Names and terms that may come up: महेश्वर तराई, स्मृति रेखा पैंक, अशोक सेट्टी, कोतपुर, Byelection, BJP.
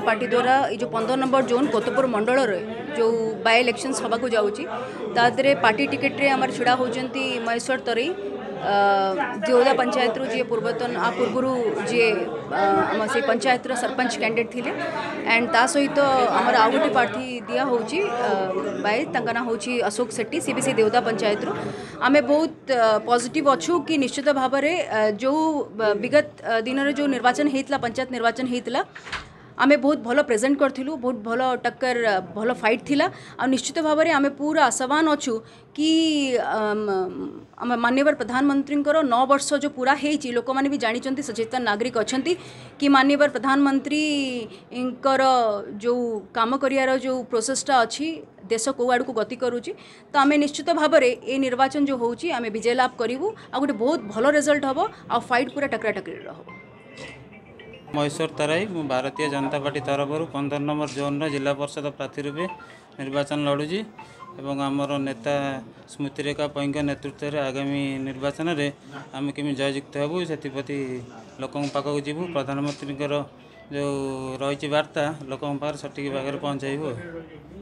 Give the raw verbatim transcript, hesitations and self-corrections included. जनता party द्वारा ये जो पंद्रह नंबर जोन कोतपुर मंडल जो बाय इलेक्शन्स होगा जाऊँगी तादरे पार्टी टिकेट रे आमर छड़ा होती महेश्वर तरी देवदा पंचायत रू जी पूर्वतन आ पूर्वरू जी आम से पंचायत रो सरपंच कैंडिडेट थिले एंड ता सहित आमर आउ गोटे प्रार्थी दिया होउची बाय तांका ना होउची अशोक सेट्टी C B C देवदा पंचायत रू आमे बहुत पॉजिटिव अच्छू कि निश्चित भाव में जो विगत दिन रे जो निर्वाचन हेतला पंचायत निर्वाचन हेतला आमे बहुत भल प्रेजेंट करूँ बहुत भल टक्कर भल फाइट थिला आ निश्चित भाव में आम पूरा आशावान अच्छू कि आम माननीय प्रधानमंत्री नौ वर्ष जो पूरा है लोक मैंने भी जानी सचेतन नागरिक अच्छा कि माननीय प्रधानमंत्री जो काम करियार जो प्रोसेसटा अच्छी देश को आड़ को गति करुच्ची तो आम निश्चित भाव में ये निर्वाचन जो होची आम विजय लाभ करूँ आ गोटे बहुत भल रिजल्ट हम आ फाइट पूरा टकरा टकरी हम। महेश्वर तराई मु भारतीय जनता पार्टी तरफ पंद्रह नंबर जोन जिला परिषद प्रार्थी रूपे निर्वाचन लड़ूजी एवं आमर नेता स्मृति रेखा पैंक नेतृत्व आगामी निर्वाचन में आम केमी जयजुक्त होबू से लोक पाखक जीवू प्रधानमंत्री जो रही वार्ता लोक सठिक भाग में पहुँचाइबू।